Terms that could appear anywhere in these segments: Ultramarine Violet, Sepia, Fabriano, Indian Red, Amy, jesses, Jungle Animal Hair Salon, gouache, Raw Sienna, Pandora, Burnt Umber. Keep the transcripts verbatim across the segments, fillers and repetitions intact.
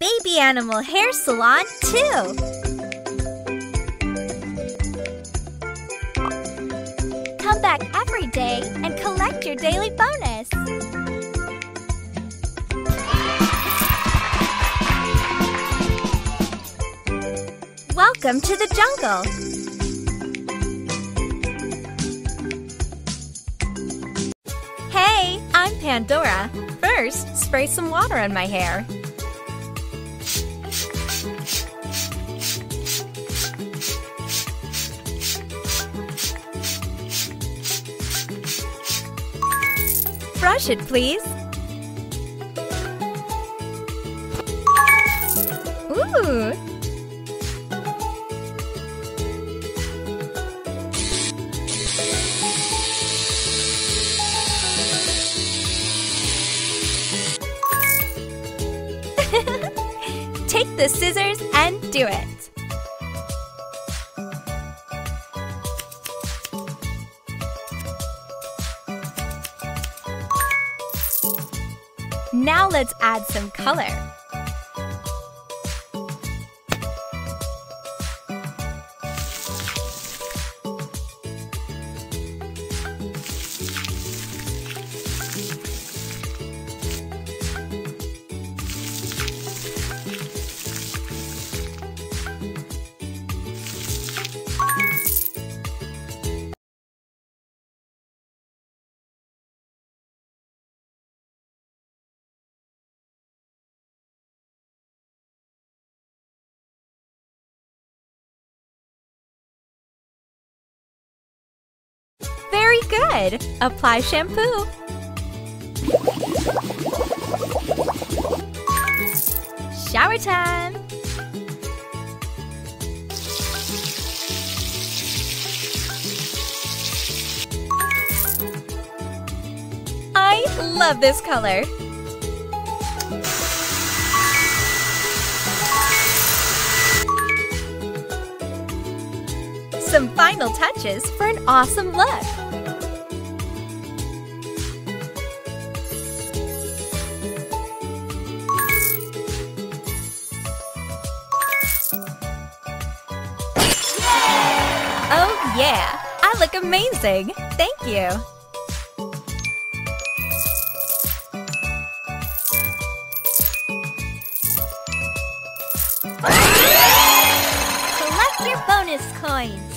Baby Animal Hair Salon, too! Come back every day and collect your daily bonus! Welcome to the jungle! I'm Pandora. First, spray some water on my hair. Brush it, please. Ooh! Take the scissors and do it. Now let's add some color. Very good! Apply shampoo. Shower time! I love this color! Some final touches for an awesome look! Oh yeah! I look amazing! Thank you! Collect your bonus coins!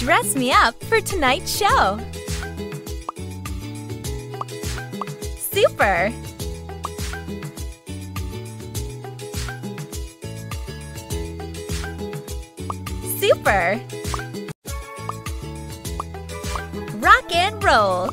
Dress me up for tonight's show! Super! Super! Rock and roll!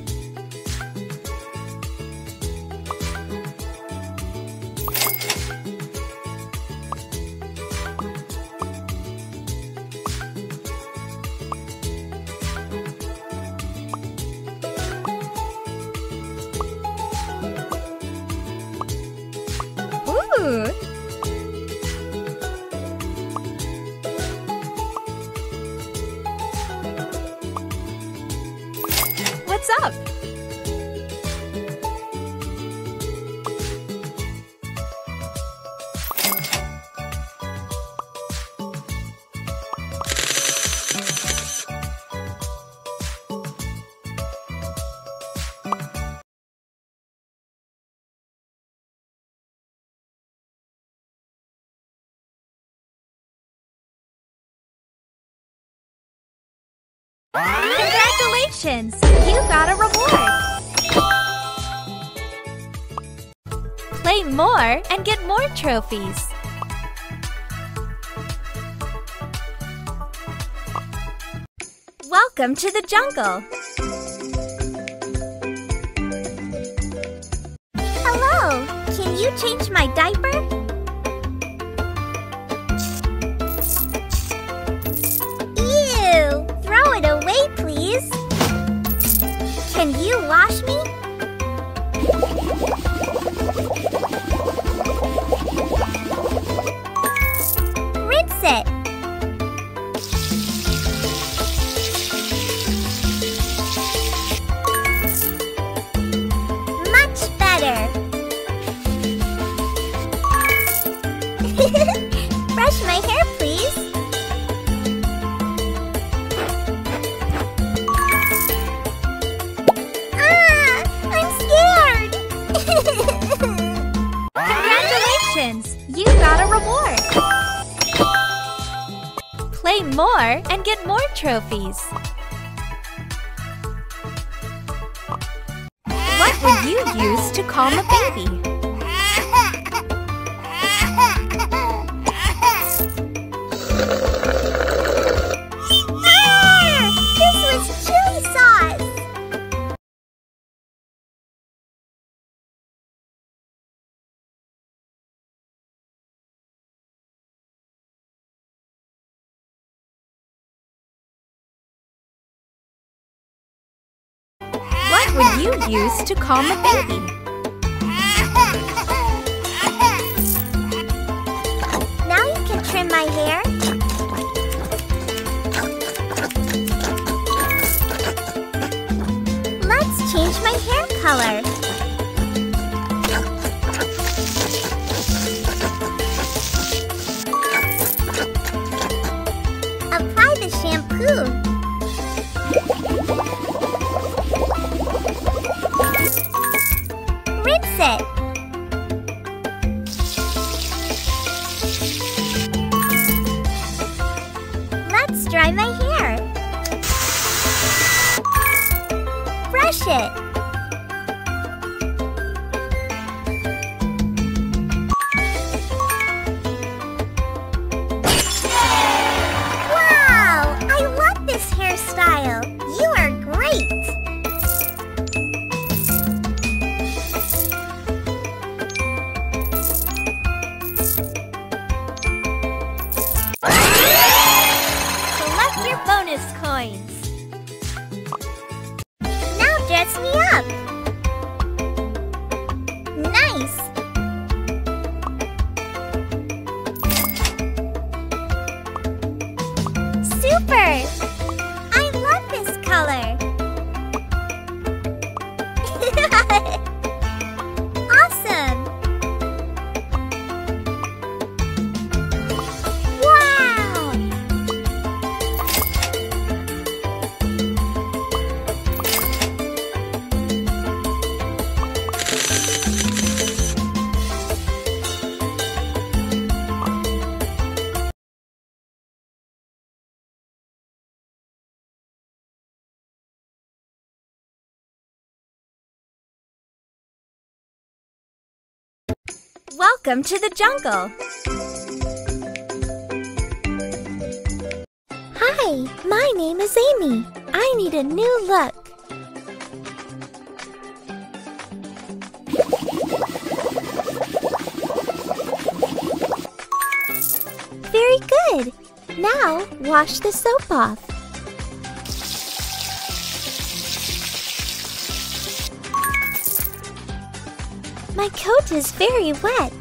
What's up? Congratulations! You got a reward! Play more and get more trophies! Welcome to the jungle! Hello! Can you change my diaper? Can you wash me? Rinse it. Congratulations! You got a reward! Play more and get more trophies! What would you use to calm a baby? Ah! This was chili sauce! What would you use to calm a baby? Trim my hair. Let's change my hair color. Apply the shampoo. Rinse it. Dry my hair. Brush it. Wow! I love this hairstyle. You are great. Dress me up! Nice! Super! I love this color! Awesome! Welcome to the jungle! Hi, my name is Amy. I need a new look. Very good! Now, wash the soap off. My coat is very wet.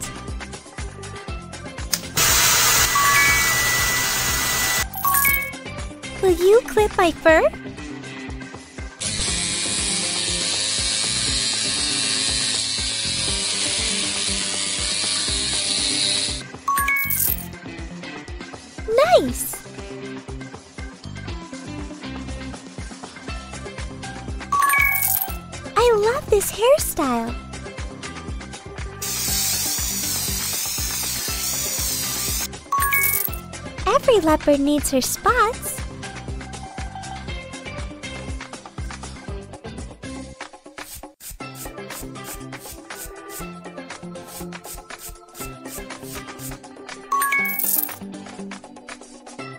Will you clip my fur? Nice! I love this hairstyle. Every leopard needs her spots.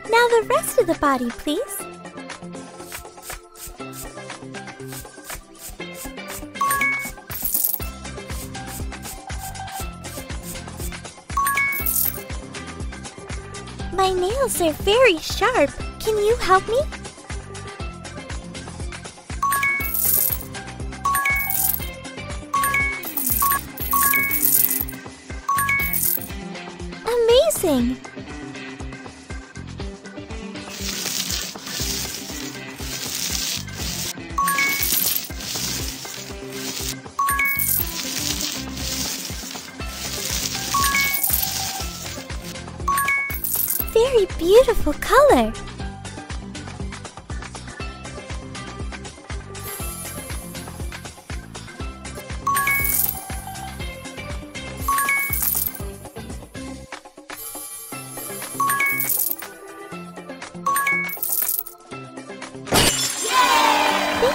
Now the rest of the body, please. My nails are very sharp. Can you help me? Amazing! Very beautiful color!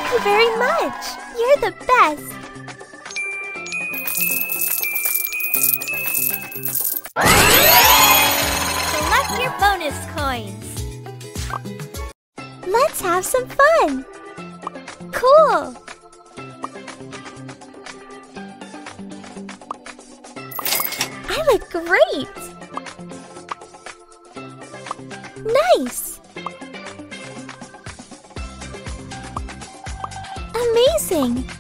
Thank you very much. You're the best. Collect your bonus coins. Let's have some fun. Cool. I look great. Nice. Amazing.